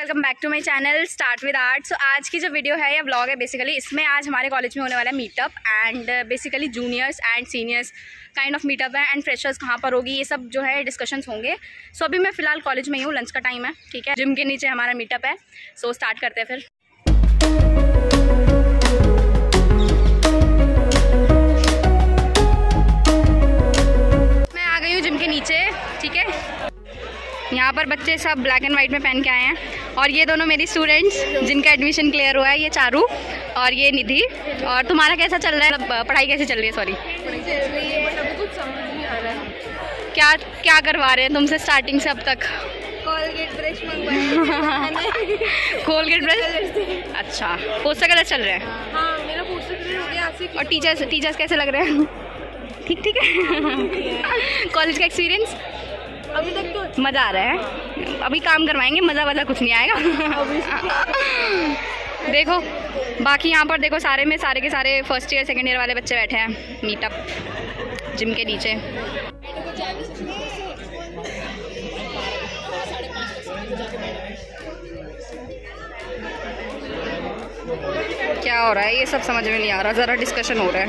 Welcome back to my channel start with art. So आज की जो वीडियो है या व्लॉग है बेसिकली, इसमें आज हमारे कॉलेज में होने वाला है meetup and basically juniors and seniors kind of meetup है एंड फ्रेशर्स कहाँ पर होगी, ये सब जो है डिस्कशंस होंगे। सो अभी मैं फ़िलहाल कॉलेज में ही हूँ, लंच का टाइम है, ठीक है। जिम के नीचे हमारा मीटअप है, सो स्टार्ट करते हैं फिर। मैं आ गई हूँ जिम के नीचे, ठीक है। यहाँ पर बच्चे सब ब्लैक एंड वाइट में पहन के आए हैं और ये दोनों मेरी स्टूडेंट्स जिनका एडमिशन क्लियर हुआ है, ये चारू और ये निधि। और तुम्हारा कैसा चल रहा है, पढ़ाई कैसे चल रही है? सॉरी, कुछ समझ नहीं आ रहा है क्या क्या करवा रहे हैं तुमसे स्टार्टिंग से अब तक? कोलगेट ब्रश मंगवाया। कोलगेट ब्रश, अच्छा। पोस्टर कलर चल रहा है? हाँ, मेरा पोस्टर कलर हो गया। और टीचर्स कैसे लग रहे हैं? ठीक ठीक है। कॉलेज का एक्सपीरियंस अभी तक तो मज़ा आ रहा है। अभी काम करवाएंगे, मज़ा वज़ा कुछ नहीं आएगा। देखो बाकी यहाँ पर देखो, सारे में सारे के सारे फर्स्ट ईयर सेकेंड ईयर वाले बच्चे बैठे हैं मीटअप जिम के नीचे। क्या हो रहा है ये सब समझ में नहीं आ रहा, ज़रा डिस्कशन हो रहा है।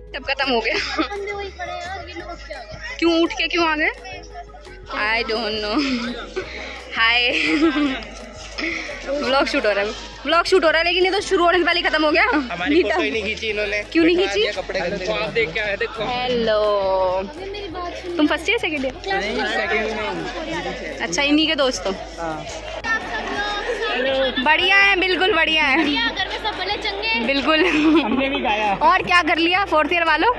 सब खत्म हो गया। क्यों उठ के क्यों आ गए? I don't know. Hi, vlog shoot हो रहा है, व्लॉग शूट हो रहा है, लेकिन ये तो शुरू होने से पहले खत्म हो गया। हमारी फोटो ही नहीं खींची इन्होंने। क्यों नहीं खींची? कपड़े गंदे। आप देख के आए थे? हेलो, तुम फर्स्ट ईयर सेकंड ईयर? अच्छा, इन्हीं के दोस्तों। बढ़िया है, बिल्कुल बढ़िया है। घर में सब भले चंगे, बिल्कुल। हमने भी गाया। और क्या कर लिया फोर्थ ईयर वालों?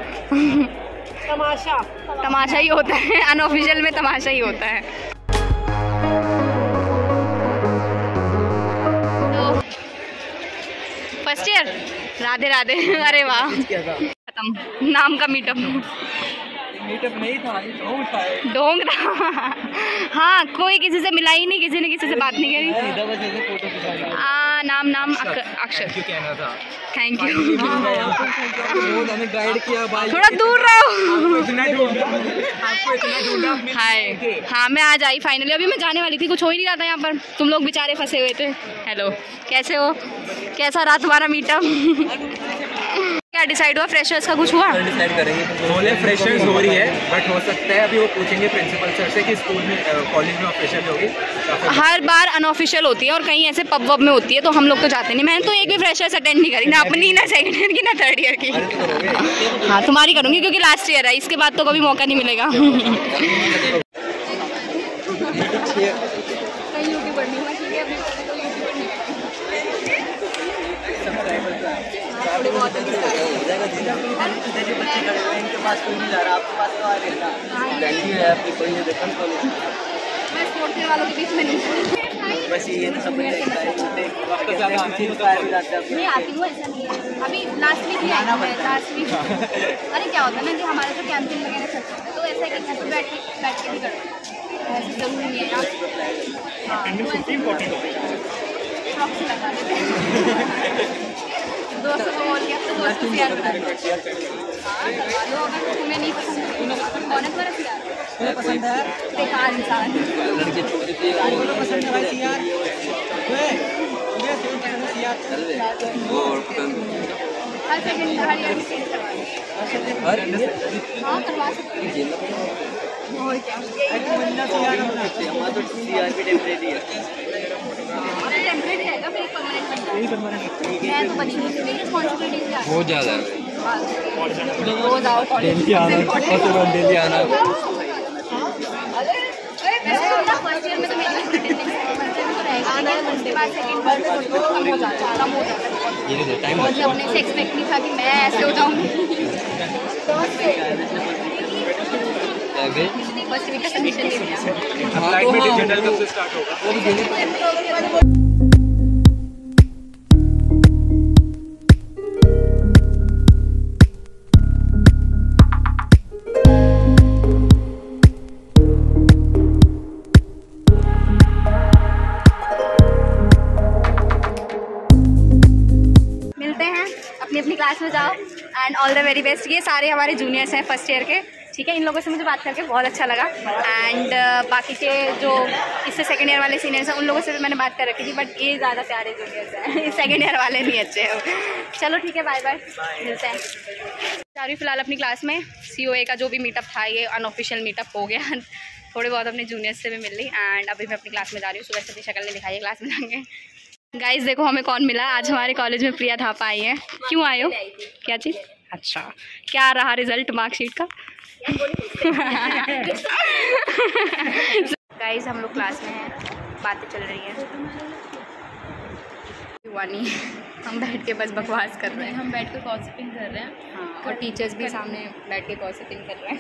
तमाशा, तमाशा ही होता है, अनऑफिशियल में तमाशा ही होता है। तो फर्स्ट ईयर, राधे राधे। अरे वाह, खत्म। नाम का मीटअप, मीटअप नहीं था, ढोंग था। हाँ, कोई किसी से मिला ही नहीं, किसी ने किसी से बात नहीं करी। नाम नाम अक्षर, थैंक यू। गाइड किया, थोड़ा दूर रहो। हाय, हाँ मैं आज आई फाइनली। अभी मैं जाने वाली थी, कुछ हो ही नहीं रहा था यहाँ पर, तुम लोग बेचारे फंसे हुए थे। हेलो, कैसे हो? कैसा रहा तुम्हारा मीटअप? क्या डिसाइड हुआ? फ्रेशर्स का कुछ हुआ? डिसाइड करेंगे, बोले फ्रेशर्स हो रही है, बट हो सकता है अभी वो पूछेंगे प्रिंसिपल सर से कि स्कूल में कॉलेज में ऑफिशियल होगी। हर बार अनऑफिशियल होती है और कहीं ऐसे पब वब में होती है, तो हम लोग तो जाते नहीं। मैंने तो एक भी फ्रेशर्स अटेंड नहीं करी, ना अपनी, ना सेकेंड ईयर की, ना थर्ड ईयर की। हाँ, तुम्हारी करूँगी क्योंकि लास्ट ईयर है, इसके बाद तो कभी मौका नहीं मिलेगा। अरे क्या होता है ना कि हमारे तो कैंपिंग वगैरह चलता है, तो ऐसा है तो बैठ के भी करते हैं। 200 को बोल गया तो 200 तैयार कर दो। हां, लो अगर तुम्हें नहीं पसंद कौन कर तैयार तुम्हें पसंद है? बेकार इंसान लड़के छोड़ देते हैं। आपको पसंद है भाई यार? ओए ये तुम पसंद यार चल रहे हो। और हर सेकंड हर यार से हर हां करवा सकते हैं। और क्या एक महीना तो यार होना चाहिए। हमारा तो सीआरपी टेंपरेरी है, टेम्परेरी आएगा, फिर परमानेंट। मैं तो बनी नहीं, मेरी रिस्पॉन्सिबिलिटी बहुत ज़्यादा है। रोज आओ कॉलेज, डेली आना। फर्स्ट ईयर में तो मेरी अपने से एक्सपेक्ट नहीं था कि मैं ऐसे हो जाऊँगी। फर्स्ट वीक का सबमिशन दे दिया। अपनी क्लास में जाओ and all the very best. ये सारे हमारे जूनियर्स हैं फर्स्ट ईयर के, ठीक है, इन लोगों से मुझे बात करके बहुत अच्छा लगा। एंड बाकी के जो इससे सेकंड ईयर वाले सीनियर्स हैं उन लोगों से भी मैंने बात कर रखी थी, बट ये ज़्यादा प्यारे जूनियर्स हैं, सेकंड ईयर वाले नहीं अच्छे हैं। चलो ठीक है, बाय बाय, मिलते हैं। जा रही फिलहाल अपनी क्लास में। COA का जो भी मीटअप था ये अनऑफिशियल मीटअप हो गया, थोड़े बहुत अपने जूनियर्स से भी मिल ली। एंड अभी मैं अपनी क्लास में जा रही हूँ, सुबह से अपनी शक्ल नहीं दिखाई क्लास में जाएंगे। गाइस देखो हमें कौन मिला आज, हमारे कॉलेज में प्रिया थापा आई है। क्यों आए हो, क्या चीज़? अच्छा, क्या रहा रिजल्ट मार्कशीट का? गाइस हम लोग क्लास में हैं, बातें चल रही हैं, हम बैठ के बस बकवास कर रहे हैं, हम बैठ के गॉसिपिंग कर रहे हैं। हाँ, और टीचर्स भी सामने बैठ के गॉसिपिंग कर रहे हैं।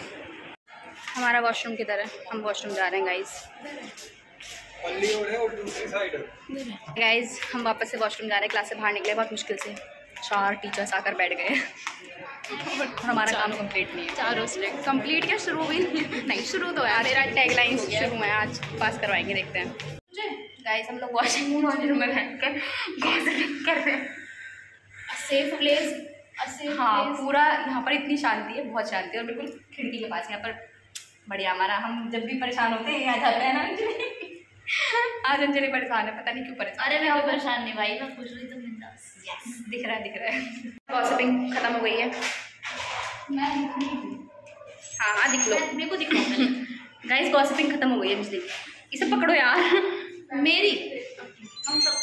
हमारा वॉशरूम किधर है? हम वॉशरूम जा रहे हैं गाइस। गाइज हम वापस से वॉशरूम जा रहे हैं, क्लास से बाहर निकले बहुत मुश्किल से, 4 टीचर्स आकर बैठ गए और हमारा काम कंप्लीट नहीं है। 4 स्ट्रिक्ट कंप्लीट क्या शुरू भी नहीं, शुरू तो है मेरा टैगलाइन शुरू में आज पास करवाएंगे, देखते हैं। गाइज हम लोग वॉशरूम में बैठ कर कर रहे हैं, सेफ प्लेस। हाँ पूरा यहाँ पर इतनी शांति है, बहुत शांति है, और बिल्कुल खिड़की के पास यहाँ पर बढ़िया। हमारा हम जब भी परेशान होते हैं यहाँ जाते हैं ना, आज अंजलि परेशान है, पता नहीं क्यों परेशान। अरे मैं वो परेशान नहीं भाई, मैं खुश हुई तो बिंदास। यस दिख रहा है, दिख रहा है। गॉसिपिंग खत्म हो गई है। मैं हाँ हाँ दिख लो, मेरे को दिख रहा। गाइस गॉसिपिंग खत्म हो गई है, बिजली इसे पकड़ो यार मेरी। हम सब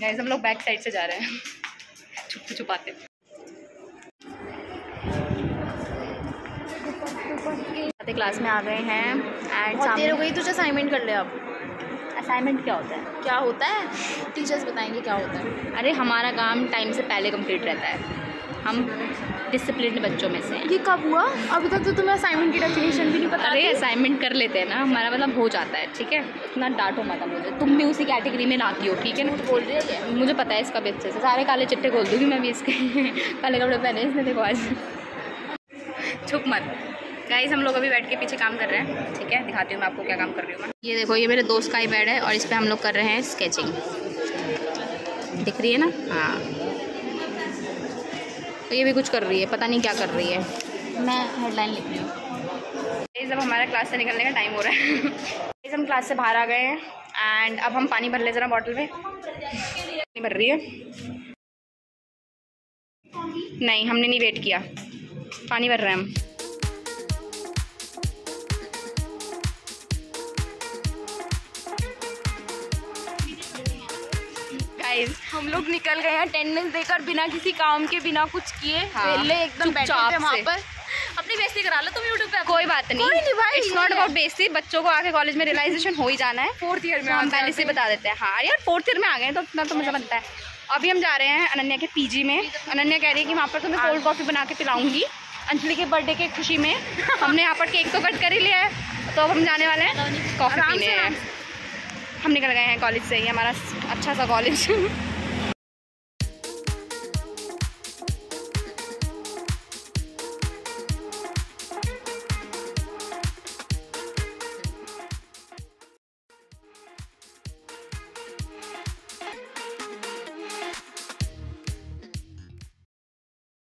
गाइस हम लोग बैक साइड से जा रहे हैं, छुप छुपाते। क्लास में आ गए हैं एंड देर हो गई, तो असाइनमेंट कर ले। अब असाइनमेंट क्या होता है? क्या होता है टीचर्स बताएंगे क्या होता है। अरे हमारा काम टाइम से पहले कंप्लीट रहता है, हम डिसिप्लिन बच्चों में से। ये कब हुआ? अभी तक तो तुम्हें असाइनमेंट की डेफिनेशन भी नहीं पता। अरे असाइनमेंट कर लेते हैं ना, हमारा मतलब हो जाता है। ठीक है, इतना डांटो मत मुझे, तुम भी उसी कैटेगरी में लाती हो। ठीक है ना, बोल रही है, मुझे पता है इसका भी अच्छे से। सारे काले चिट्टे खोल दूँगी मैं भी इसके, काले कपड़े पहने इसने, देखो आज छुप मत। गाइस हम लोग अभी बैठ के पीछे काम कर रहे हैं, ठीक है दिखाती हूँ मैं आपको क्या काम कर रही हूँ मैं। ये देखो, ये मेरे दोस्त का ही बैड है और इस पर हम लोग कर रहे हैं स्केचिंग, दिख रही है ना। हाँ तो ये भी कुछ कर रही है, पता नहीं क्या कर रही है। मैं हेडलाइन लिख रही हूँ। गाइस अब हमारा क्लास से निकलने का टाइम हो रहा है। गाइस हम क्लास से बाहर आ गए हैं एंड अब हम पानी भर ले जरा बॉटल में। पानी भर रही है? नहीं हमने नहीं वेट किया, पानी भर रहे हैं हम। हम लोग निकल गए हैं अटेंडेंस देकर, बिना किसी काम के बिना कुछ किए। हाँ, एकदम बैठे थे वहाँ पर, अपनी बेइज्जती करा लो तुम यूट्यूब पे। कोई बात नहीं, कोई नहीं भाई, इट्स नॉट अबाउट बेइज्जती। बच्चों को आके कॉलेज में रियलाइजेशन हो ही जाना है, 4th ईयर में हम पहले से बता देते हैं। हाँ यार 4th ईयर में आ गए तो अपना तो मजा बनता है। अभी हम जा रहे हैं अनन्या के PG में। अनन्या कह रही है कि वहाँ पर तुम्हें कोल्ड कॉफी बना के पिलाऊंगी, अंजलि के बर्थडे के खुशी में। हमने यहाँ पर केक तो कट कर ही लिया है, तो अब हम जाने वाले हैं कॉफी पीने। हम निकल गए हैं कॉलेज से ही, हमारा अच्छा सा कॉलेज।